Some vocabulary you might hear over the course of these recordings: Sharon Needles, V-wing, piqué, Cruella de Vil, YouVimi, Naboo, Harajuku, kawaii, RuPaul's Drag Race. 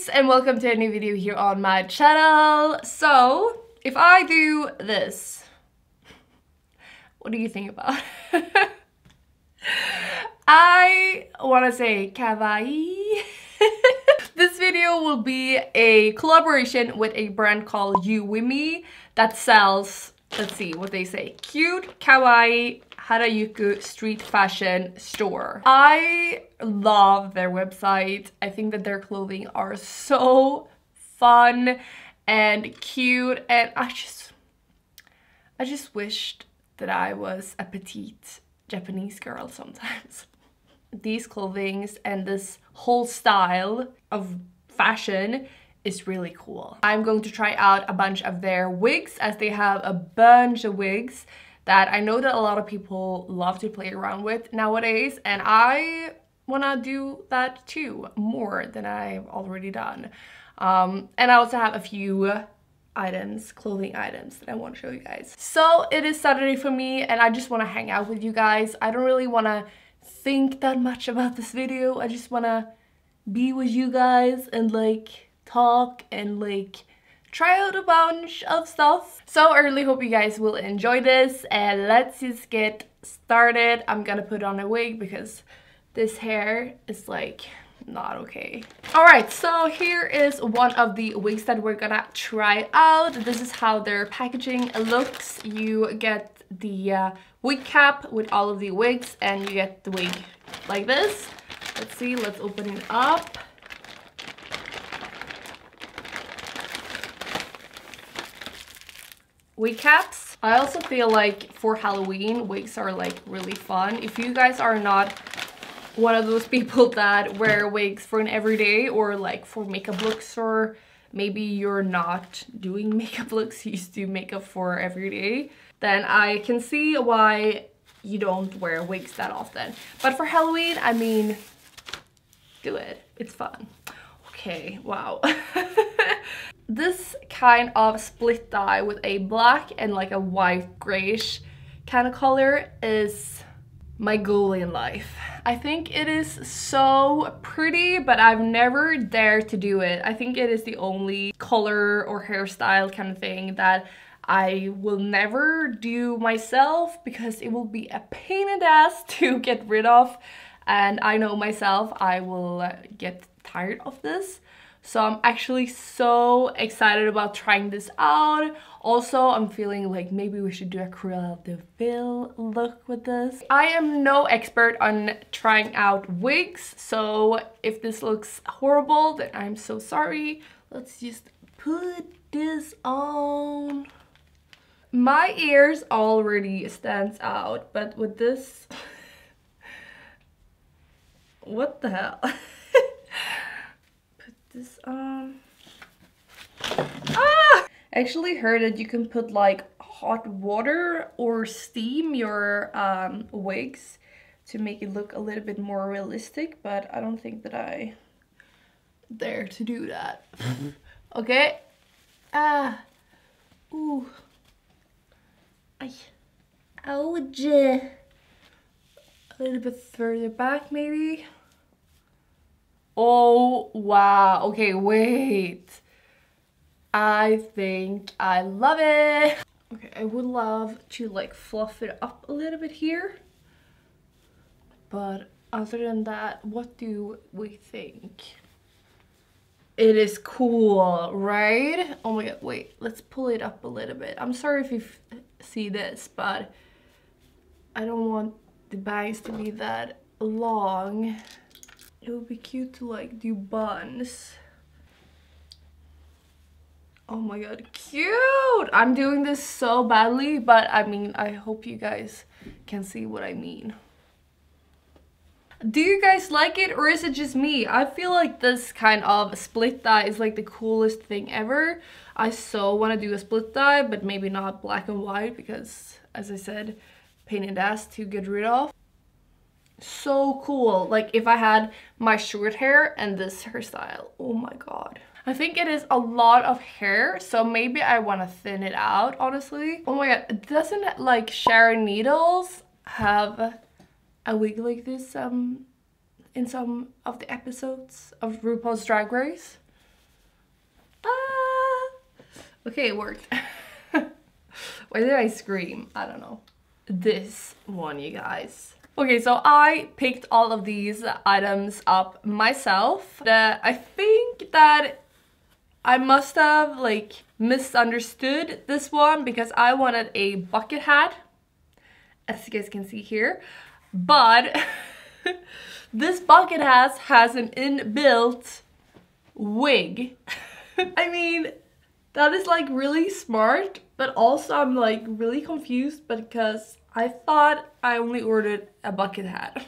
guys, and welcome to a new video here on my channel. So if I do this, what do you think about it? I want to say kawaii. This video will be a collaboration with a brand called YouVimi that sells, let's see what they say, cute kawaii Harajuku street fashion store. I love their website. I think that their clothing are so fun and cute, and I just wished that I was a petite Japanese girl sometimes. These clothings and this whole style of fashion is really cool. I'm going to try out a bunch of their wigs, as they have a bunch of wigs that I know that a lot of people love to play around with nowadays, and I wanna do that too, more than I've already done. And I also have a few items, clothing items, that I want to show you guys. So it is Saturday for me, and I just wanna hang out with you guys. I don't really wanna think that much about this video. I just wanna be with you guys and like talk and like try out a bunch of stuff. So I really hope you guys will enjoy this, and let's just get started. I'm gonna put on a wig because this hair is like not okay. All right, so here is one of the wigs that we're gonna try out. This is how their packaging looks. You get the wig cap with all of the wigs, and you get the wig like this. Let's see, let's open it up. Wig caps. I also feel like for Halloween, wigs are like really fun. If you guys are not one of those people that wear wigs for an everyday or like for makeup looks, or maybe you're not doing makeup looks, you used to do makeup for every day, then I can see why you don't wear wigs that often. But for Halloween, I mean, do it. It's fun. Okay, wow. This kind of split dye with a black and like a white grayish kind of color is my goal in life. I think it is so pretty, but I've never dared to do it. I think it is the only color or hairstyle kind of thing that I will never do myself, because it will be a pain in the ass to get rid of, and I know myself, I will get tired of this. So I'm actually so excited about trying this out. Also, I'm feeling like maybe we should do a Cruella de Vil look with this. I am no expert on trying out wigs, so if this looks horrible, then I'm so sorry. Let's just put this on. My ears already stands out, but with this... What the hell? This I actually heard that you can put like hot water or steam your wigs to make it look a little bit more realistic, but I don't think that I dare to do that. Okay. Ooh. Ay. Ouch. A little bit further back maybe. Oh wow, okay, wait, I think I love it. Okay, I would love to like fluff it up a little bit here, but other than that, what do we think? It is cool, right? Oh my god, wait, let's pull it up a little bit. I'm sorry if you see this, but I don't want the bangs to be that long. It would be cute to like do buns. Oh my god, cute! I'm doing this so badly, but I mean, I hope you guys can see what I mean. Do you guys like it, or is it just me? I feel like this kind of split dye is like the coolest thing ever. I so want to do a split dye, but maybe not black and white, because as I said, pain in the ass to get rid of. So cool, like if I had my short hair and this hairstyle, oh my god. I think it is a lot of hair, so maybe I want to thin it out, honestly. Oh my god, doesn't like Sharon Needles have a wig like this in some of the episodes of RuPaul's Drag Race? Okay, it worked. Why did I scream? I don't know. This one, you guys. Okay, so I picked all of these items up myself. I think that I must have like misunderstood this one because I wanted a bucket hat, as you guys can see here, but this bucket hat has an inbuilt wig. I mean, that is like really smart, but also I'm like really confused because I thought I only ordered a bucket hat.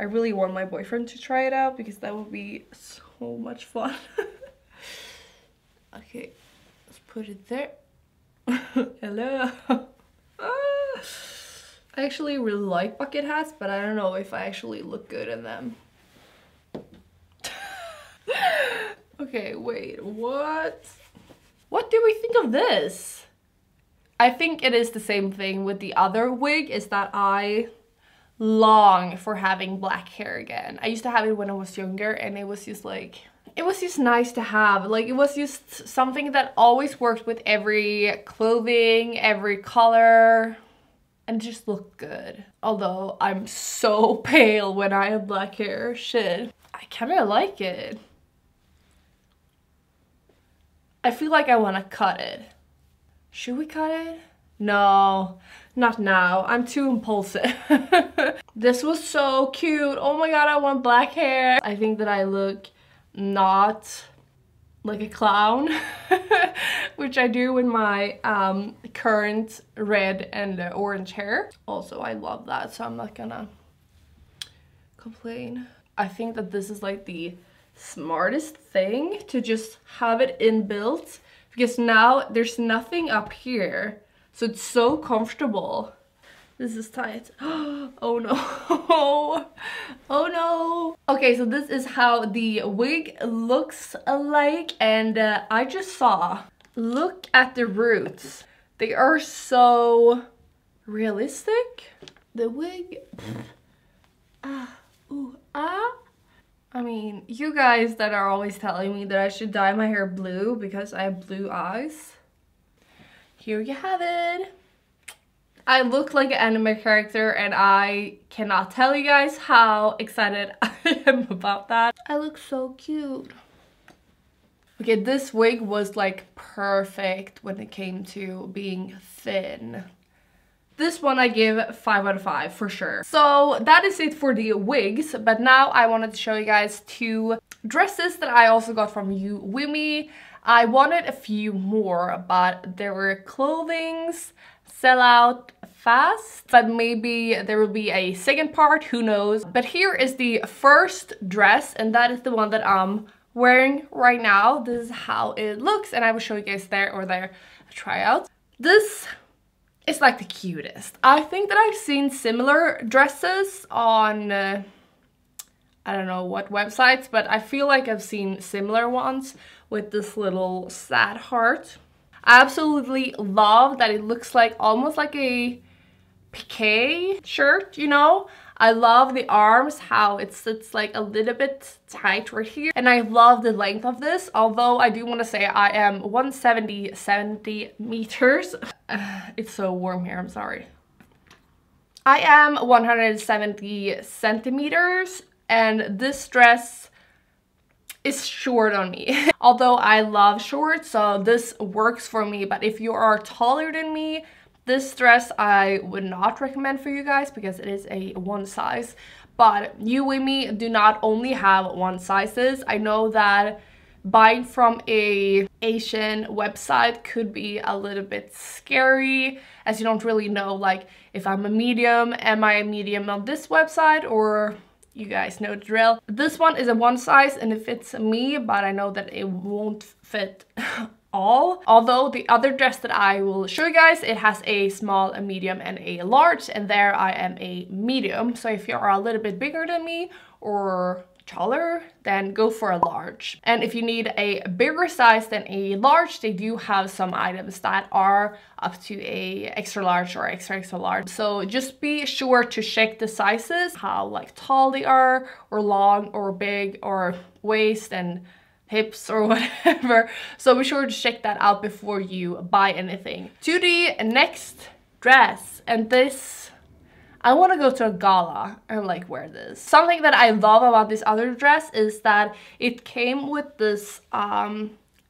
I really want my boyfriend to try it out because that would be so much fun. Okay, let's put it there. Hello. I actually really like bucket hats, but I don't know if I actually look good in them. Okay, wait, what? What do we think of this? I think it is the same thing with the other wig, is that I long for having black hair again. I used to have it when I was younger and it was just like, it was just nice to have. Like, it was just something that always worked with every clothing, every color, and just looked good. Although I'm so pale when I have black hair, shit. I kinda like it. I feel like I wanna cut it. Should we cut it? No, not now. I'm too impulsive. This was so cute. Oh my god, I want black hair. I think that I look not like a clown, which I do with my current red and orange hair. Also, I love that, so I'm not gonna complain. I think that this is like the smartest thing, to just have it inbuilt. Because now there's nothing up here, so it's so comfortable. This is tight. Oh no. Oh no. Okay, so this is how the wig looks like, and I just saw, look at the roots. They are so realistic. The wig. I mean, you guys that are always telling me that I should dye my hair blue because I have blue eyes. Here you have it. I look like an anime character and I cannot tell you guys how excited I am about that. I look so cute. Okay, this wig was like perfect when it came to being thin. This one I give 5 out of 5 for sure. So that is it for the wigs, but now I wanted to show you guys 2 dresses that I also got from YouVimi. I wanted a few more, but there were clothings sell out fast, but maybe there will be a second part, who knows. But here is the first dress, and that is the one that I'm wearing right now. This is how it looks, and I will show you guys their tryout. This it's like the cutest. I think that I've seen similar dresses on, I don't know what websites, but I feel like I've seen similar ones with this little sad heart. I absolutely love that it looks like almost like a piqué shirt, you know? I love the arms, how it sits like a little bit tight right here. And I love the length of this, although I do want to say I am 170 meters. It's so warm here, I'm sorry. I am 170 centimeters and this dress is short on me. Although I love shorts, so this works for me, but if you are taller than me, this dress I would not recommend for you guys because it is a one size. But YouVimi do not only have one sizes. I know that buying from a Asian website could be a little bit scary, as you don't really know, like, if I'm a medium, am I a medium on this website? Or you guys know the drill. This one is a one size and it fits me, but I know that it won't fit all. Although the other dress that I will show you guys, it has a small, a medium, and a large, and there I am a medium. So if you are a little bit bigger than me or taller, then go for a large. And if you need a bigger size than a large, they do have some items that are up to a extra large or extra extra large. So just be sure to check the sizes, how like tall they are, or long, or big, or waist, and hips or whatever. So be sure to check that out before you buy anything. To the next dress, and this, I want to go to a gala and like wear this. Something that I love about this other dress is that it came with this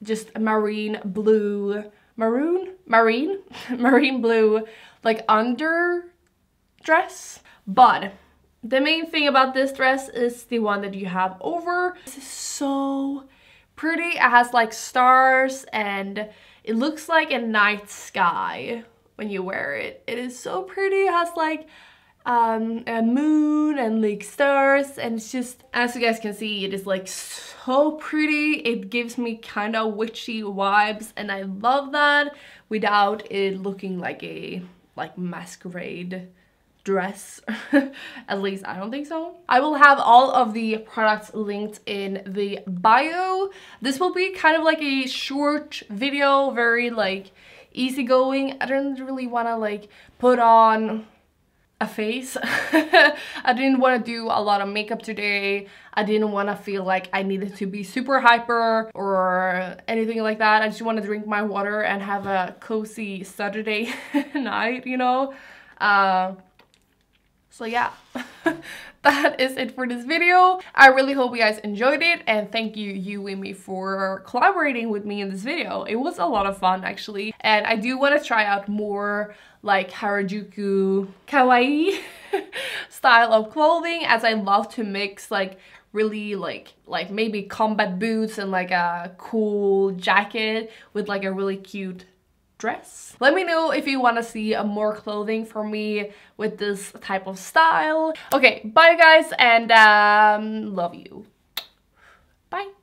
just marine blue, marine blue like under dress. But the main thing about this dress is the one that you have over. This is so pretty. It has like stars and it looks like a night sky when you wear it. It is so pretty. It has like a moon and like stars, and it's just, as you guys can see, it is like so pretty. It gives me kind of witchy vibes, and I love that without it looking like a masquerade dress. At least I don't think so. I will have all of the products linked in the bio. This will be kind of like a short video, very like easygoing. I don't really want to like put on a face. I didn't want to do a lot of makeup today. I didn't want to feel like I needed to be super hyper or anything like that. I just want to drink my water and have a cozy Saturday night, you know. So yeah, that is it for this video. I really hope you guys enjoyed it, and thank you, YouVimi, for collaborating with me in this video. It was a lot of fun actually, and I do want to try out more like Harajuku kawaii style of clothing, as I love to mix like really like maybe combat boots and like a cool jacket with like a really cute dress. Let me know if you want to see more clothing from me with this type of style. Okay, bye guys, and love you. Bye.